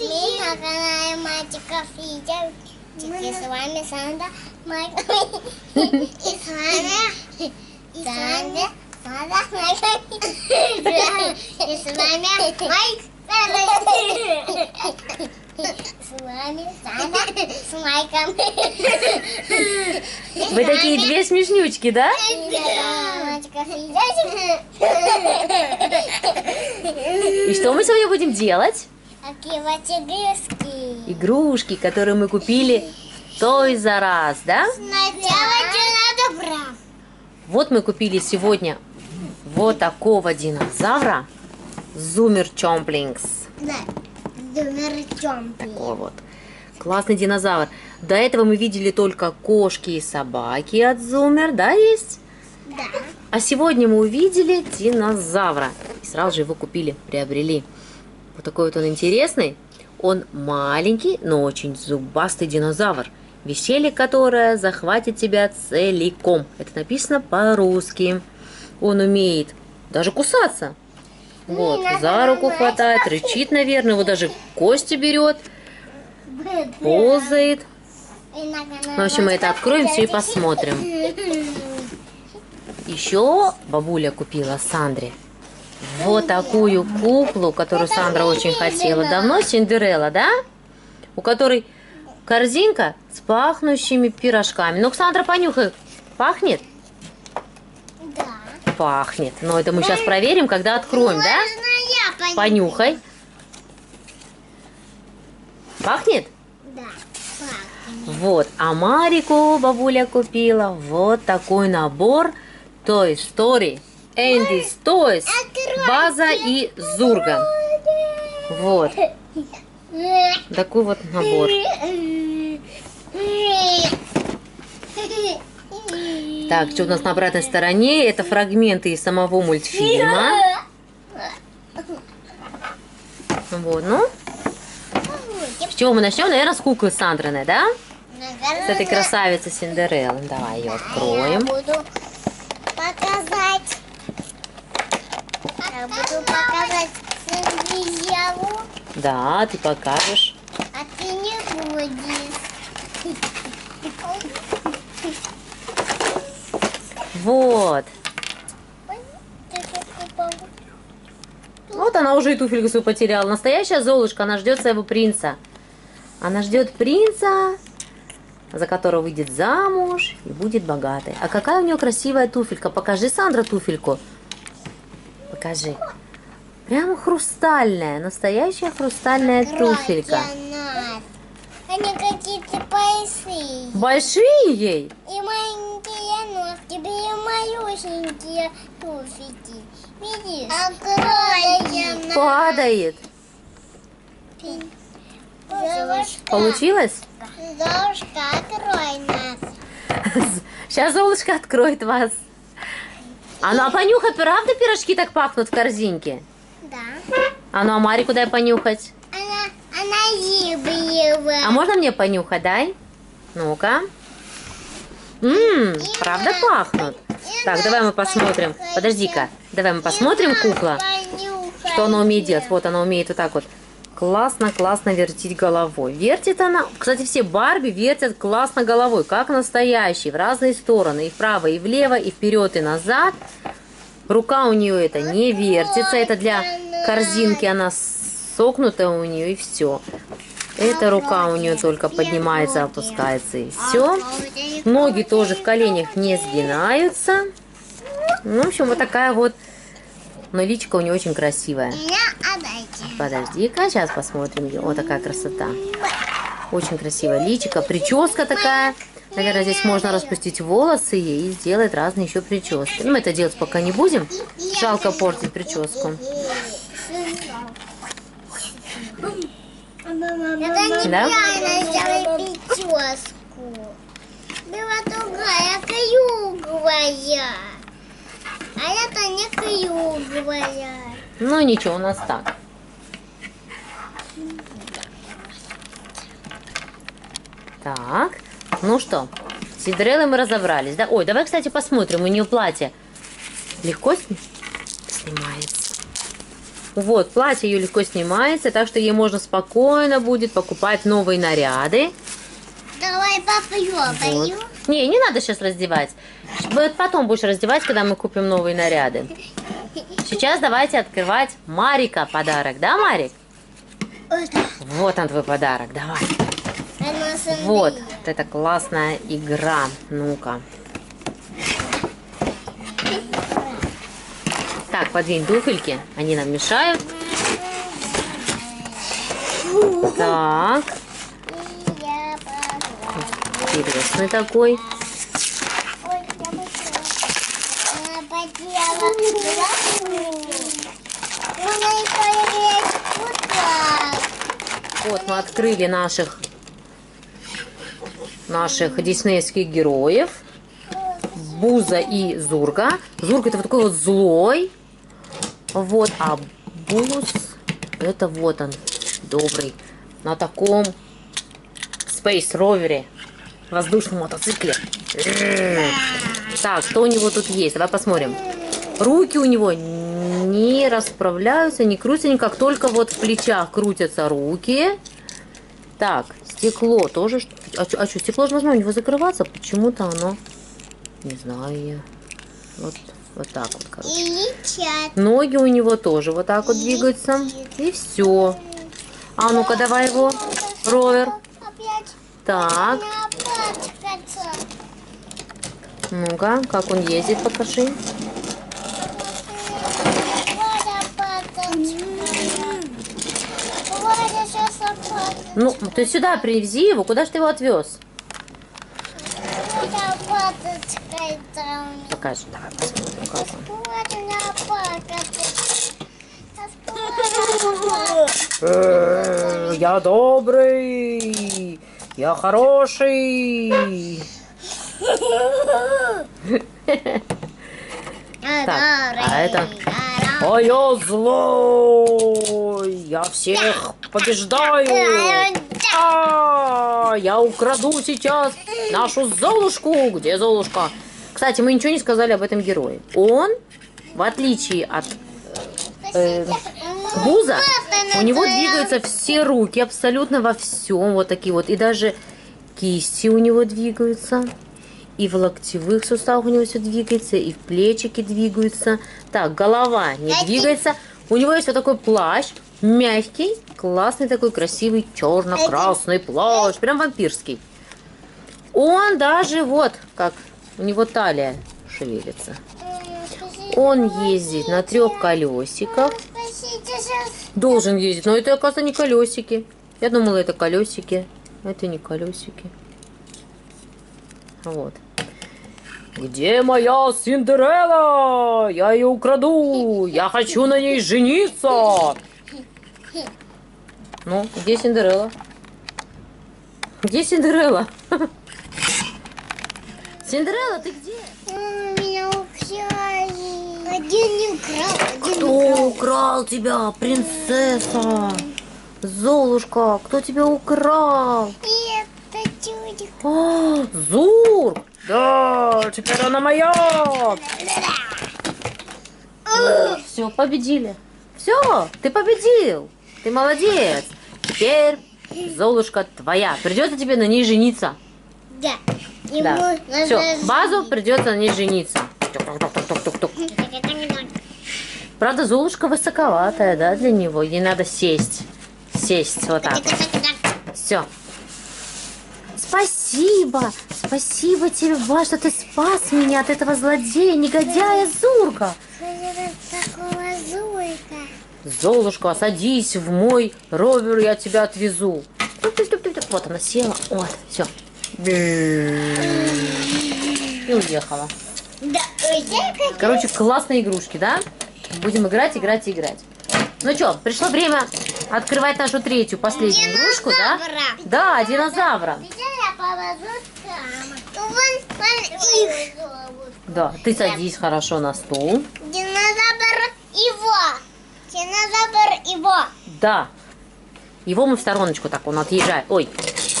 Мы на канале Мальчиков и Девочек. И с вами Сандра, Марик. И с вами Сандра, Марик. И с вами Марик. С вами Сандра с Мариком. Вы такие две смешнючки, да? И что мы сегодня будем делать? Открывать игрушки. Игрушки, которые мы купили в той за раз, да? Сначала динозавра. Вот мы купили сегодня вот такого динозавра. Zoomer Chomplingz. Да, Zoomer Chomplingz. Такой вот. Классный динозавр. До этого мы видели только кошки и собаки от Zoomer, да, есть? Да. А сегодня мы увидели динозавра. И сразу же его купили, приобрели. Вот такой вот он интересный. Он маленький, но очень зубастый динозавр, веселье которое захватит тебя целиком. Это написано по-русски. Он умеет даже кусаться. Вот, за руку хватает, рычит, наверное, его даже кости берет, ползает. В общем, мы это откроем все и посмотрим. Еще бабуля купила Сандре вот такую куклу, которую Сандра очень хотела давно, Синдерелла, да? У которой корзинка с пахнущими пирожками. Ну, Сандра, понюхай, пахнет? Да. Пахнет. Но это мы сейчас проверим, когда откроем, да? Понюхай. Пахнет? Да, пахнет. Вот, а Марику бабуля купила вот такой набор Toy Story. Энди, Стоис, База и Зурга. Вот. Такой вот набор. Так, что у нас на обратной стороне? Это фрагменты из самого мультфильма. Вот, ну. С чего мы начнем? Наверное, с куклы Сандрины, да? С этой красавицы Синдереллы. Давай ее откроем. Я буду показывать Синдереллу. Да, ты покажешь. А ты не будешь. Вот. Вот она уже и туфельку свою потеряла. Настоящая Золушка, она ждет своего принца. Она ждет принца, за которого выйдет замуж и будет богатой. А какая у нее красивая туфелька. Покажи, Сандра, туфельку. Покажи. Прямо хрустальная, настоящая хрустальная туфелька. Они какие-то большие. Большие ей? И маленькие ножки, и малюсенькие туфельки. Видишь? Откроем. Падает. Золушка. Получилось? Золушка, открой нас. Сейчас Золушка откроет вас. А ну, а понюхать, правда, пирожки так пахнут в корзинке? Да. А ну, а Марику дай понюхать. Она. А можно мне понюхать, дай? Ну-ка. Правда пахнут? Так, давай мы посмотрим. Подожди-ка. Давай мы посмотрим, кукла, что она умеет делать. Вот она умеет вот так вот классно-классно вертить головой. Вертит она. Кстати, все Барби вертят классно головой, как настоящие, в разные стороны. И вправо, и влево, и вперед, и назад. Рука у нее это не вертится. Это для корзинки она согнутая у нее, и все. Эта рука у нее только поднимается, опускается, и все. Ноги тоже в коленях не сгинаются. Ну, в общем, вот такая вот. Но личико у нее очень красивое. Подожди-ка, сейчас посмотрим. Вот такая красота. Очень красивая личико. Прическа такая. Наверное, здесь можно распустить волосы и сделать разные еще прически. Но мы это делать пока не будем. Жалко портить прическу. Да? Была другая, круглая. А это не круглая. Ну ничего, у нас так. Так, ну что, с Синдереллой мы разобрались, да? Ой, давай, кстати, посмотрим, у нее платье легко снимается. Вот, платье ее легко снимается, так что ей можно спокойно будет покупать новые наряды. Давай попробую. Вот. Не, не надо сейчас раздевать. Потом будешь раздевать, когда мы купим новые наряды. Сейчас давайте открывать Марика подарок. Да, Марик? Вот он твой подарок. Давай. Вот, это классная игра. Ну-ка. Так, подвинь туфельки. Они нам мешают. Так. Интересный такой. Вот мы открыли наших диснеевских героев. Буза и Зурга. Зург — это вот такой вот злой. Вот, а Буз — это вот он, добрый. На таком Space Rover, воздушном мотоцикле. Так, что у него тут есть? Давай посмотрим. Руки у него не расправляются, не крутятся никак. Только вот в плечах крутятся руки. Так, стекло тоже. А что, стекло же должно у него закрываться? Почему-то оно... Не знаю. Вот так вот, короче. Ноги у него тоже вот так вот двигаются. И все. А ну-ка, давай его, ровер. Так. Ну-ка, как он ездит, покажи. Ну, ты сюда привези его. Куда же ты его отвез? Покажи, давай посмотрим, как он. Я добрый. Я хороший. Так, а это... А я злой. Я всех побеждаю. Я украду сейчас нашу Золушку. Где Золушка? Кстати, мы ничего не сказали об этом герое. Он, в отличие от Буза, у него двигаются все руки абсолютно во всем. Вот такие вот. И даже кисти у него двигаются. И в локтевых суставах у него все двигается. И в плечике двигаются. Так, голова не двигается. У него есть вот такой плащ. Мягкий, классный такой, красивый, черно-красный плащ. Прям вампирский. Он даже вот как... У него талия шевелится. Он ездит на 3 колесиках. Должен ездить. Но это, оказывается, не колесики. Я думала, это колесики. Это не колесики. Вот. Где моя Синдерелла? Я ее украду. Я хочу на ней жениться. Ну, где Синдерелла? Где Синдерелла? Синдерелла, ты где? Меня украли. Кто украл тебя, принцесса? Золушка, кто тебя украл? Это тюдик. А, Зург! Да, теперь она моя. Вот, все, победили. Все, ты победил. Ты молодец. Теперь Золушка твоя. Придется тебе на ней жениться. Да. Да. Все, Базу придется на ней жениться. Тук-тук-тук-тук-тук. Правда, Золушка высоковатая, да, для него. Ей надо сесть. Сесть вот так. Все. Спасибо. Спасибо тебе, Ба, что ты спас меня от этого злодея, негодяя Зурга. Золушка, садись в мой ровер, я тебя отвезу. Вот она села. Вот, все. И уехала. Короче, классные игрушки, да? Будем играть, играть, играть. Ну что, пришло время открывать нашу третью, последнюю игрушку, да? Да, динозавра. Да, ты садись хорошо на стул. Динозавр его. Динозавр его. Да. Его мы в стороночку так, он отъезжает. Ой,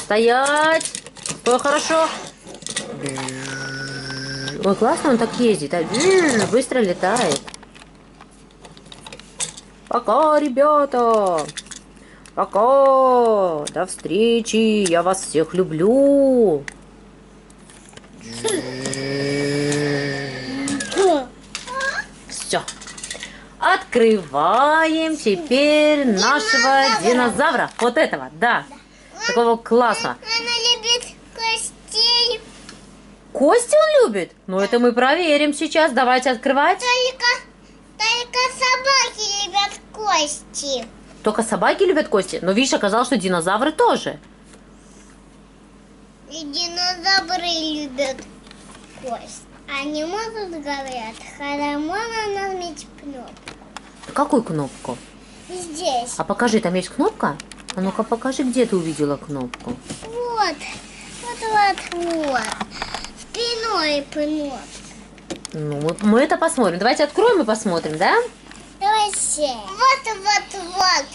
стоять. Ой, хорошо. Ой, классно он так ездит. А? Быстро летает. Пока, ребята! Пока! До встречи! Я вас всех люблю! Все. Открываем теперь нашего динозавра. Вот этого, да. Такого класса. Она любит костей. Кости он любит? Ну, это мы проверим сейчас. Давайте открывать. Только собаки любят кости. Только собаки любят кости? Но, видишь, оказалось, что динозавры тоже. И динозавры любят кость. Они могут говорят, харамона нажмите кнопку. Какую кнопку? Здесь. А покажи, там есть кнопка? А ну-ка покажи, где ты увидела кнопку. Вот, вот. Спиной кнопка. Ну, мы это посмотрим. Давайте откроем и посмотрим, да? Давайте. Вот.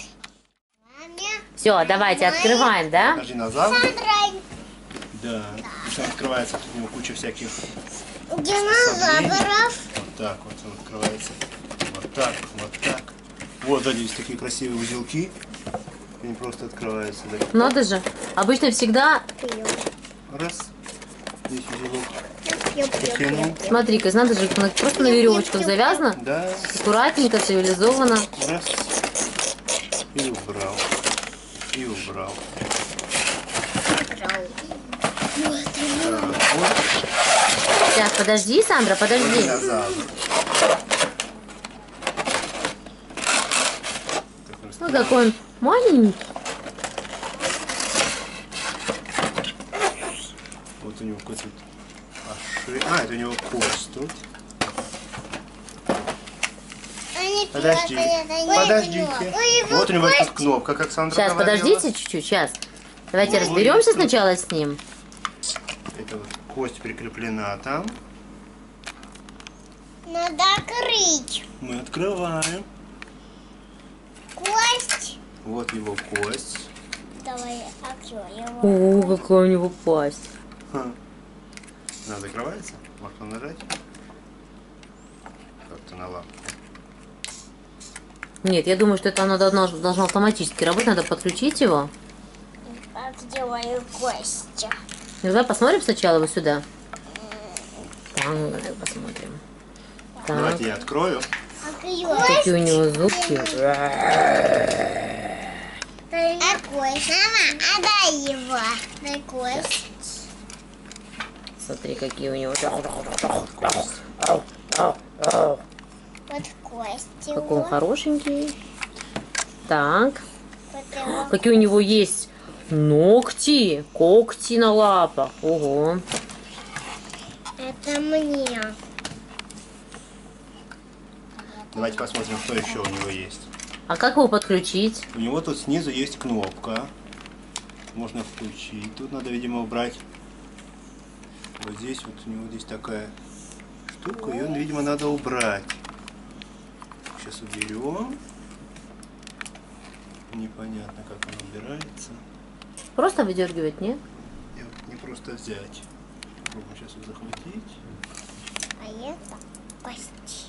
Все, давайте открываем, да? Сандра. Да. Там открывается, тут у него куча всяких динозавров. Вот так вот он открывается. Вот так. Вот сзади есть такие красивые узелки. Они просто открываются. Да. Надо же. Обычно всегда... Раз. Здесь узелок. Смотри-ка, надо же, просто на веревочках завязано. Да. Аккуратненько, цивилизованно. Раз. И убрал. Сейчас, подожди, Сандра, подожди. Ну, какой он маленький. Вот у него какой-то... А, это у него кость тут. Подождите. Вот у него эта кнопка, как Сандра сейчас, говорила. Подождите чуть-чуть, сейчас. Давайте разберемся сначала с ним. Это вот кость прикреплена там. Надо открыть. Мы открываем. Кость. Вот его кость. Давай откроем. О, какая у него пасть. Она закрывается? Можно нажать? Как-то на лапку. Нет, я думаю, что это она должна автоматически работать. Надо подключить его. Так делаю кость. Ну, давай посмотрим сначала его сюда. Там, давай посмотрим. Так. Давайте я открою. Какие у него зубки. А кость, мама, отдай его. Дай кость. Смотри, какие у него. Вот кости. Какой он хорошенький. Так. Потом. Какие у него есть ногти. Когти на лапах. Ого. Это мне. Давайте посмотрим, что еще у него есть. А как его подключить? У него тут снизу есть кнопка. Можно включить. Тут надо, видимо, убрать. Вот здесь вот у него здесь такая штука, и он, видимо, надо убрать. Сейчас уберем. Непонятно, как он убирается. Просто выдергивать, нет? Нет, не просто взять. Попробуем сейчас его захватить. А это кость.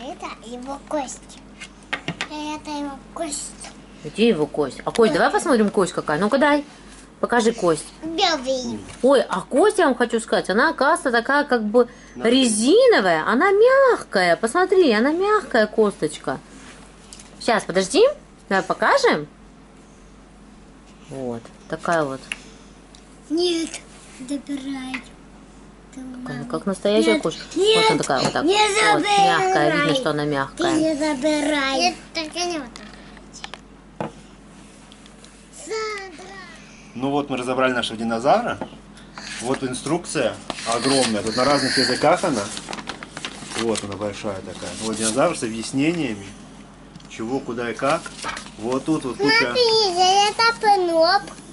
А это его кость. А это его кость. Где его кость? А кость, давай посмотрим кость какая. Ну-ка дай. Покажи кость. Белый. Ой, а кость, я вам хочу сказать, она, оказывается, такая как бы резиновая. Она мягкая. Посмотри, она мягкая косточка. Сейчас, подожди. Давай покажем. Вот. Такая вот. Нет. Добирай. Как настоящая кошка. Вот она такая вот так. Не забирай. Вот, мягкая. Видно, что она мягкая. Ты не забирай. Нет, только не вот так. Ну вот мы разобрали нашего динозавра. Вот инструкция огромная. Тут на разных языках она. Вот она большая такая. Вот динозавр с объяснениями. Чего, куда и как. Вот тут вот куча. Смотри,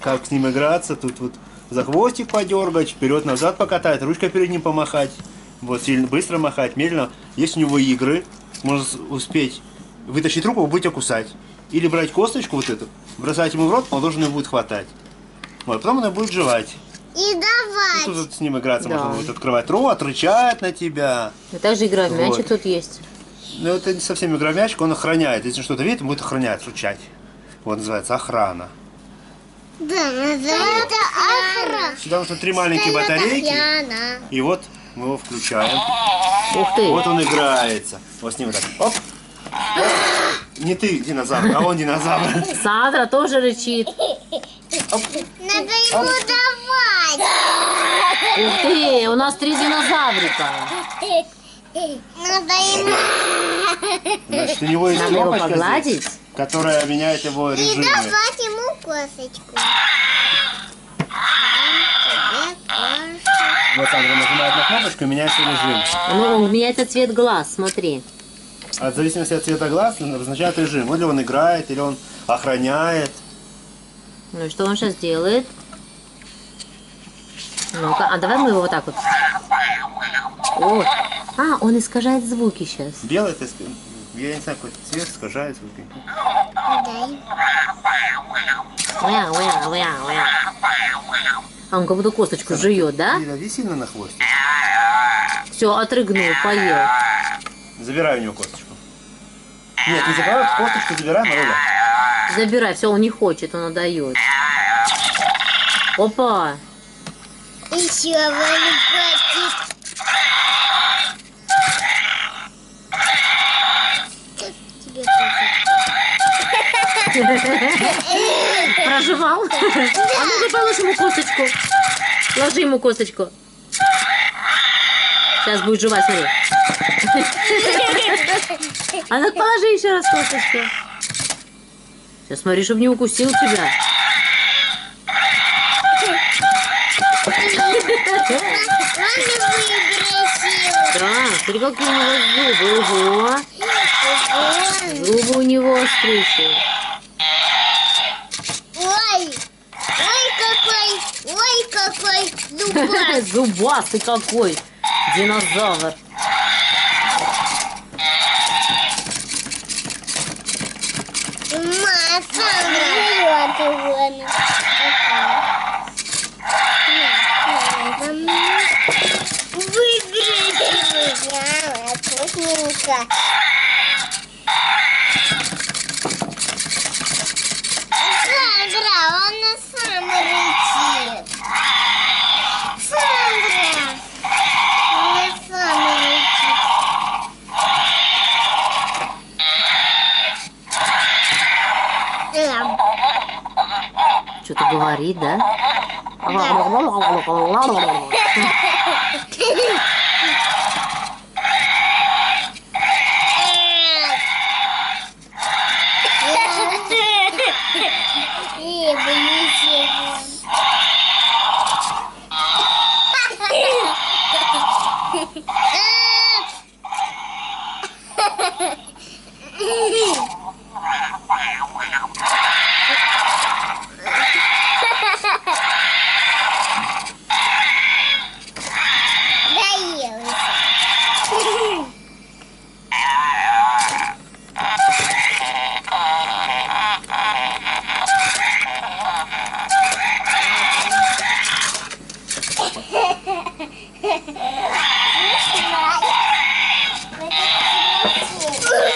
как с ним играться. Тут вот за хвостик подергать, вперед-назад покатать, ручкой перед ним помахать. Вот сильно, быстро махать, медленно. Есть у него игры. Можно успеть вытащить руку, будет тебя кусать. Или брать косточку вот эту, бросать ему в рот, он должен ее будет хватать. Вот, потом она будет жевать. И давай. Тут вот с ним играться, да. Можно будет открывать рот, рычать на тебя. И также игра в мячик тут есть. Ну, это не совсем игра в мячик, он охраняет. Если что-то видит, он будет охранять, ручать. Вот называется охрана. Да, называется охрана. Сюда нужно 3 маленькие батарейки. И вот мы его включаем. Ух ты. Вот он играется. Вот с ним так. Оп. Не ты динозавр, а он динозавр. Сандра тоже рычит. Оп. Надо ему давать. Ух ты, у нас 3 динозаврика. Надо ему. Значит, у него есть кнопочка, которая меняет его режим. И давать ему косточку. Вот Сандра нажимает на кнопочку и меняется режим. Ну, меняется цвет глаз, смотри. От зависимости от цвета глаз обозначает режим. Вот ли он играет, или он охраняет. Ну и что он сейчас делает? Ну-ка, а давай мы его вот так вот. О. А, он искажает звуки сейчас. Белый, ты... я не знаю, какой цвет искажает звуки. А он как будто косточку жует, да? Не дави сильно на хвостик. Все, отрыгнул, поел. Забирай у него косточку. Нет, не забирай, косточку забирай, Марик. Забирай, все, он не хочет, он отдает. Опа! Еще проживал? Да. А ну ты положи ему косточку. Ложи ему косточку. Сейчас будет жевать, смотри. А ну положи еще раз косточку. Сейчас смотри, чтобы не укусил тебя. Смотри, какие у него зубы. Ого. Зубы у него острые. Ой, ой какой зубастый. Зубастый какой динозавр. Что-то говорит, да?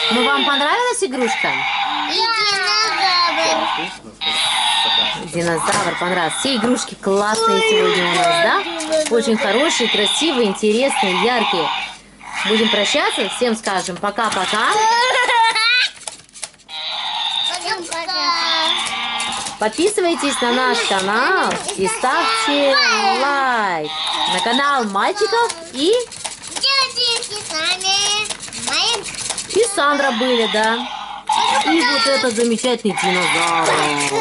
Ну, вам понравилась игрушка? И динозавр. Динозавр понравился. Все игрушки классные сегодня у нас, да? Очень хорошие, красивые, интересные, яркие. Будем прощаться, всем скажем пока-пока. Подписывайтесь на наш канал и ставьте лайк на канал мальчиков и... И Сандра были, да. И вот этот замечательный динозавр.